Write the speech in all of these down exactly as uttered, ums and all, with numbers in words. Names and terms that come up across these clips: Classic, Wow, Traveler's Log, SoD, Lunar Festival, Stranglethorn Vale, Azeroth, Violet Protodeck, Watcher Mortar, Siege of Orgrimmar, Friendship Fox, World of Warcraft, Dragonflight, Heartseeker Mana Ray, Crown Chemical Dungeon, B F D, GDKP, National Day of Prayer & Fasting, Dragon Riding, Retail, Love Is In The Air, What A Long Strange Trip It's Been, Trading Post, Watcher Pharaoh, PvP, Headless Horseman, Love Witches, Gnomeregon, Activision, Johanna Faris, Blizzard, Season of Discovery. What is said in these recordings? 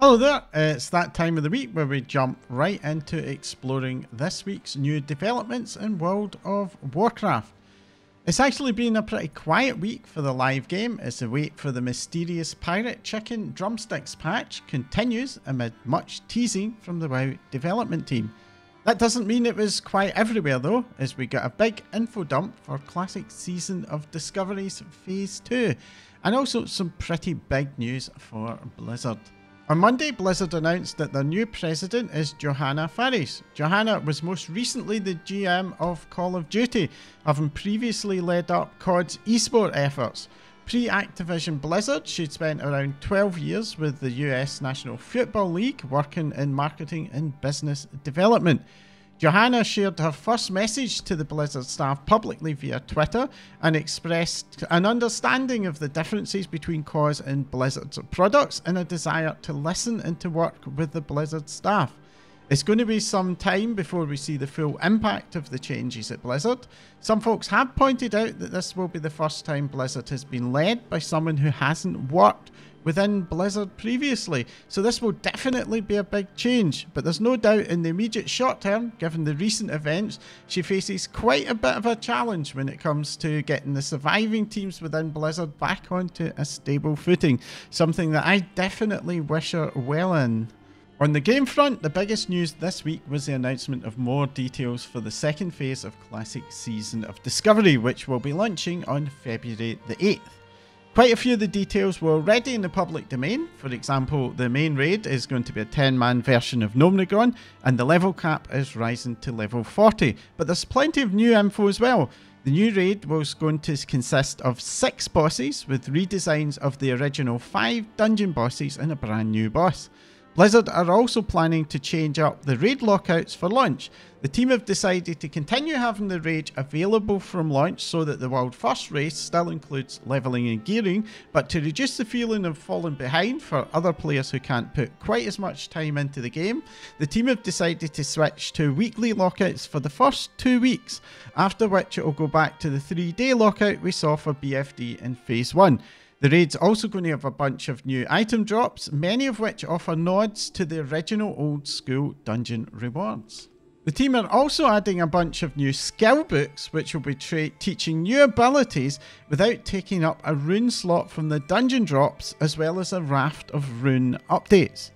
Hello there, it's that time of the week where we jump right into exploring this week's new developments in World of Warcraft. It's actually been a pretty quiet week for the live game as the wait for the mysterious pirate chicken drumsticks patch continues amid much teasing from the WoW development team. That doesn't mean it was quite everywhere though, as we got a big info dump for Classic Season of Discovery's Phase two, and also some pretty big news for Blizzard. On Monday, Blizzard announced that their new president is Johanna Faris. Johanna was most recently the G M of Call of Duty, having previously led up C O D's esport efforts. Pre-Activision Blizzard, she'd spent around twelve years with the U S National Football League working in marketing and business development. Johanna shared her first message to the Blizzard staff publicly via Twitter and expressed an understanding of the differences between C O S and Blizzard's products and a desire to listen and to work with the Blizzard staff. It's going to be some time before we see the full impact of the changes at Blizzard. Some folks have pointed out that this will be the first time Blizzard has been led by someone who hasn't worked within Blizzard previously, so this will definitely be a big change, but there's no doubt in the immediate short term, given the recent events, she faces quite a bit of a challenge when it comes to getting the surviving teams within Blizzard back onto a stable footing, something that I definitely wish her well in. On the game front, the biggest news this week was the announcement of more details for the second phase of Classic Season of Discovery, which will be launching on February the eighth. Quite a few of the details were already in the public domain. For example, the main raid is going to be a ten man version of Gnomeregon, and the level cap is rising to level forty, but there's plenty of new info as well. The new raid was going to consist of six bosses with redesigns of the original five dungeon bosses and a brand new boss. Blizzard are also planning to change up the raid lockouts for launch. The team have decided to continue having the raid available from launch so that the World First race still includes leveling and gearing, but to reduce the feeling of falling behind for other players who can't put quite as much time into the game, the team have decided to switch to weekly lockouts for the first two weeks, after which it will go back to the three day lockout we saw for B F D in Phase one. The raid's also going to have a bunch of new item drops, many of which offer nods to the original old school dungeon rewards. The team are also adding a bunch of new skill books which will be tra- teaching new abilities without taking up a rune slot from the dungeon drops, as well as a raft of rune updates.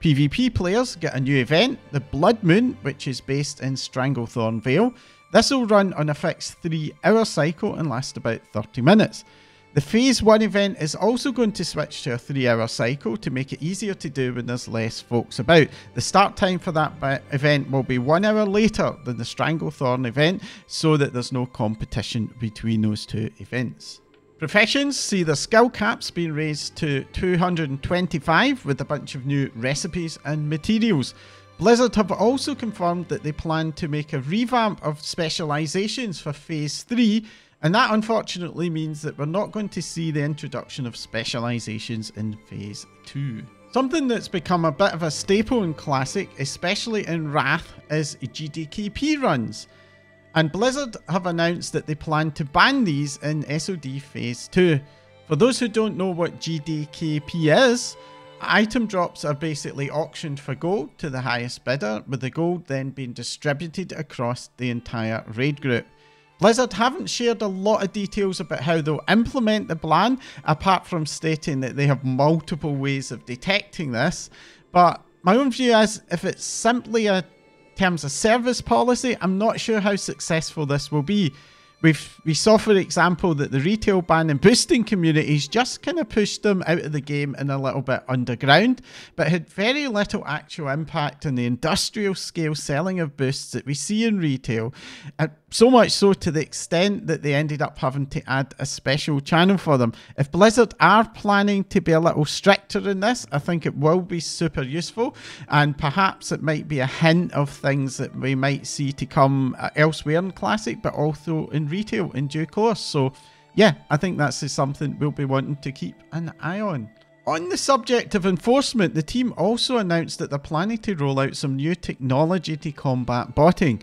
PvP players get a new event, the Blood Moon, which is based in Stranglethorn Vale. This will run on a fixed three hour cycle and last about thirty minutes. The Phase one event is also going to switch to a three hour cycle to make it easier to do when there's less folks about. The start time for that event will be one hour later than the Stranglethorn event so that there's no competition between those two events. Professions see the skill caps being raised to two hundred twenty-five with a bunch of new recipes and materials. Blizzard have also confirmed that they plan to make a revamp of specializations for Phase three, and that unfortunately means that we're not going to see the introduction of specializations in Phase two. Something that's become a bit of a staple in Classic, especially in Wrath, is G D K P runs. And Blizzard have announced that they plan to ban these in S O D Phase two. For those who don't know what G D K P is, item drops are basically auctioned for gold to the highest bidder, with the gold then being distributed across the entire raid group. Blizzard haven't shared a lot of details about how they'll implement the plan, apart from stating that they have multiple ways of detecting this, but my own view is if it's simply a terms of service policy, I'm not sure how successful this will be. We've, we saw, for example, that the retail ban and boosting communities just kind of pushed them out of the game and a little bit underground, but had very little actual impact on the industrial scale selling of boosts that we see in retail, and so much so to the extent that they ended up having to add a special channel for them. If Blizzard are planning to be a little stricter in this, I think it will be super useful, and perhaps it might be a hint of things that we might see to come elsewhere in Classic, but also in retail in due course. So yeah, I think that's something we'll be wanting to keep an eye on. On the subject of enforcement, the team also announced that they're planning to roll out some new technology to combat botting.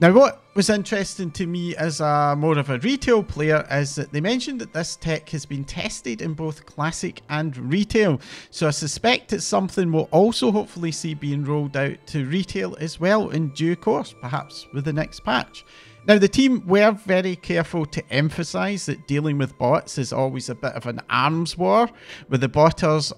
Now, what was interesting to me as a more of a retail player is that they mentioned that this tech has been tested in both classic and retail. So I suspect it's something we'll also hopefully see being rolled out to retail as well in due course, perhaps with the next patch. Now, the team were very careful to emphasise that dealing with bots is always a bit of an arms war, with the botters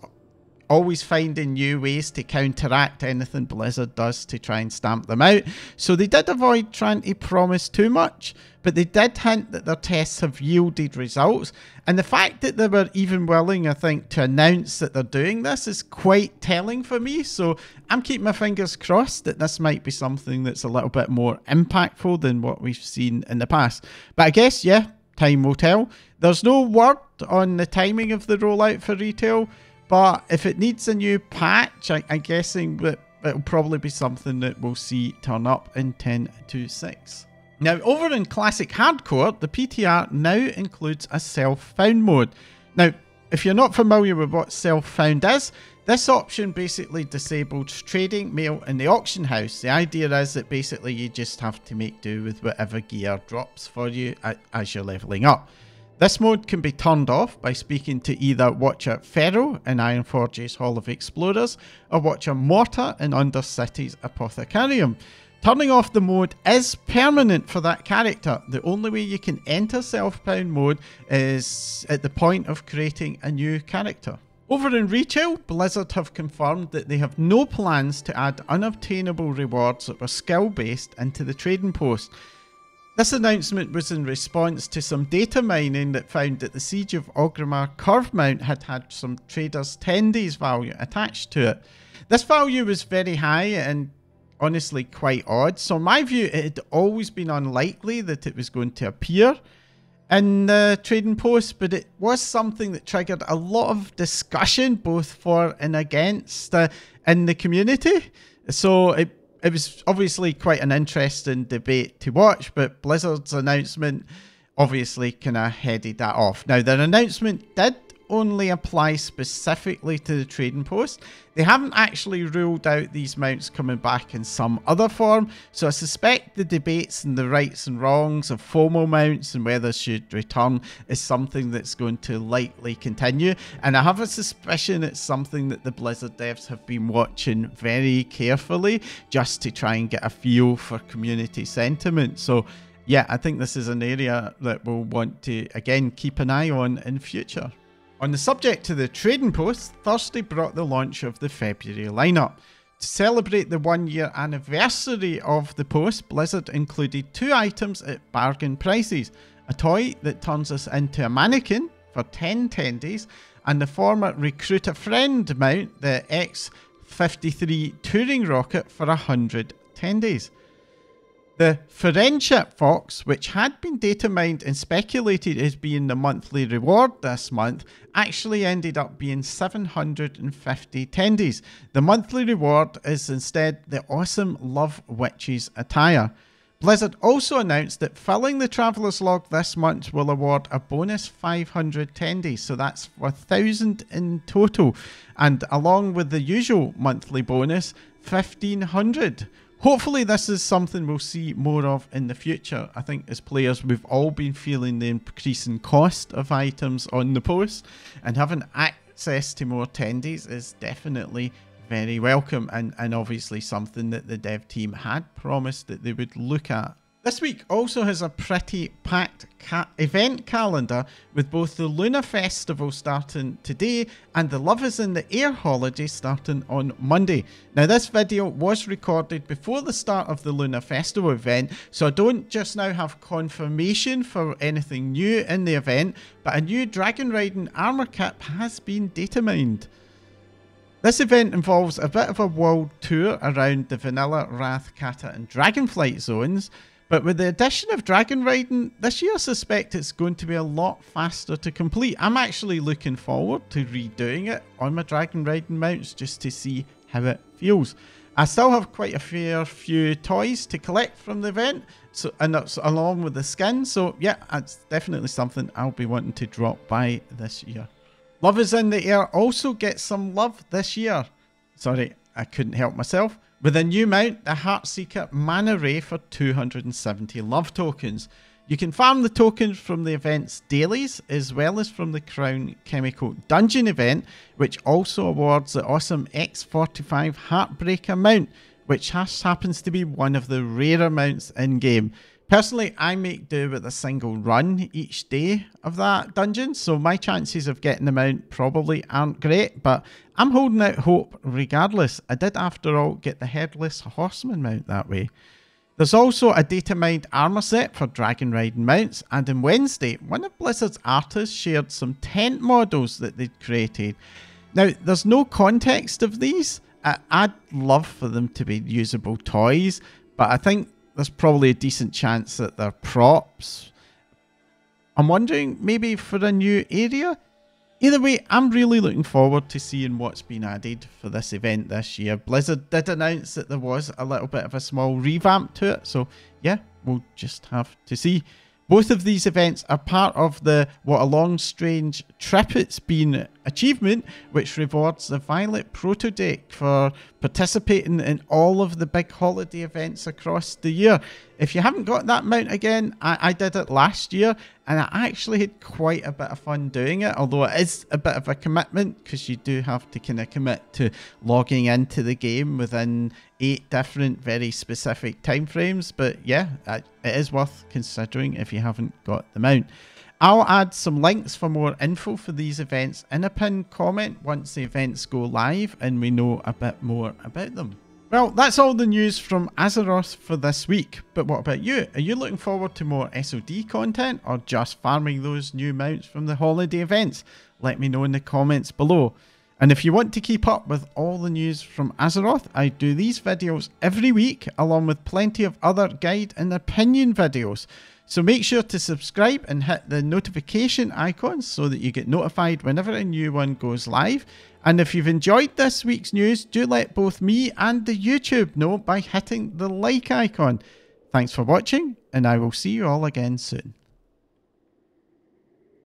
always finding new ways to counteract anything Blizzard does to try and stamp them out. So they did avoid trying to promise too much, but they did hint that their tests have yielded results. And the fact that they were even willing, I think, to announce that they're doing this is quite telling for me. So I'm keeping my fingers crossed that this might be something that's a little bit more impactful than what we've seen in the past. But I guess, yeah, time will tell. There's no word on the timing of the rollout for retail, but if it needs a new patch, I, I'm guessing that it'll probably be something that we'll see turn up in ten point two point six. Now, over in Classic Hardcore, the P T R now includes a self-found mode. Now, if you're not familiar with what self-found is, this option basically disables trading, mail and the auction house. The idea is that basically you just have to make do with whatever gear drops for you as you're leveling up. This mode can be turned off by speaking to either Watcher Pharaoh in Ironforge's Hall of Explorers or Watcher Mortar in Undercity's Apothecarium. Turning off the mode is permanent for that character. The only way you can enter self-found mode is at the point of creating a new character. Over in retail, Blizzard have confirmed that they have no plans to add unobtainable rewards that were skill-based into the Trading Post. This announcement was in response to some data mining that found that the Siege of Orgrimmar curve mount had had some traders' ten days value attached to it. This value was very high and honestly quite odd, so in my view it had always been unlikely that it was going to appear in the Trading Post, but it was something that triggered a lot of discussion both for and against uh, in the community. So it It was obviously quite an interesting debate to watch, but Blizzard's announcement obviously kind of headed that off. Now, their announcement did only apply specifically to the Trading Post. They haven't actually ruled out these mounts coming back in some other form, so I suspect the debates and the rights and wrongs of FOMO mounts and whether should return is something that's going to likely continue, and I have a suspicion it's something that the Blizzard devs have been watching very carefully just to try and get a feel for community sentiment. So yeah, I think this is an area that we'll want to again keep an eye on in future. On the subject of the Trading Post, Thursday brought the launch of the February lineup. To celebrate the one-year anniversary of the post, Blizzard included two items at bargain prices. A toy that turns us into a mannequin for ten ten days, and the former Recruit a Friend mount, the X fifty-three Touring Rocket, for one hundred ten days. The Friendship Fox, which had been data mined and speculated as being the monthly reward this month, actually ended up being seven hundred fifty tendies. The monthly reward is instead the awesome Love Witches attire. Blizzard also announced that filling the Traveler's Log this month will award a bonus five hundred tendies, so that's one thousand in total, and along with the usual monthly bonus, fifteen hundred. Hopefully this is something we'll see more of in the future. I think as players we've all been feeling the increasing cost of items on the post, and having access to more tendies is definitely very welcome and, and obviously something that the dev team had promised that they would look at. This week also has a pretty packed ca event calendar, with both the Lunar Festival starting today and the Love Is In The Air holiday starting on Monday. Now, this video was recorded before the start of the Lunar Festival event, so I don't just now have confirmation for anything new in the event, but a new Dragon Riding armor cap has been data mined. This event involves a bit of a world tour around the Vanilla, Wrath, Kata and Dragonflight zones. But with the addition of Dragon Riding this year, I suspect it's going to be a lot faster to complete. I'm actually looking forward to redoing it on my Dragon Riding mounts just to see how it feels. I still have quite a fair few toys to collect from the event, so, and that's along with the skin. So yeah, it's definitely something I'll be wanting to drop by this year. Love Is In The Air also gets some love this year. Sorry, I couldn't help myself. With a new mount, the Heartseeker Mana Ray for two hundred seventy love tokens. You can farm the tokens from the event's dailies, as well as from the Crown Chemical Dungeon event, which also awards the awesome X forty-five Heartbreaker mount, which has, happens to be one of the rarer mounts in-game. Personally, I make do with a single run each day of that dungeon, so my chances of getting the mount probably aren't great, but I'm holding out hope regardless. I did, after all, get the Headless Horseman mount that way. There's also a data mined armor set for Dragon Riding mounts, and on Wednesday, one of Blizzard's artists shared some tent models that they'd created. Now, there's no context of these. I I'd love for them to be usable toys, but I think there's probably a decent chance that they're props. I'm wondering maybe for a new area? Either way, I'm really looking forward to seeing what's been added for this event this year. Blizzard did announce that there was a little bit of a small revamp to it, so yeah, we'll just have to see. Both of these events are part of the What A Long Strange Trip It's Been achievement, which rewards the Violet Protodeck for participating in all of the big holiday events across the year. If you haven't got that mount again, I, I did it last year, and I actually had quite a bit of fun doing it, although it is a bit of a commitment, because you do have to kind of commit to logging into the game within eight different very specific timeframes. But yeah, it is worth considering if you haven't got the mount. I'll add some links for more info for these events in a pinned comment once the events go live and we know a bit more about them. Well, that's all the news from Azeroth for this week, but what about you? Are you looking forward to more S O D content or just farming those new mounts from the holiday events? Let me know in the comments below. And if you want to keep up with all the news from Azeroth, I do these videos every week along with plenty of other guide and opinion videos. So make sure to subscribe and hit the notification icon so that you get notified whenever a new one goes live. And if you've enjoyed this week's news, do let both me and the YouTube know by hitting the like icon. Thanks for watching, and I will see you all again soon.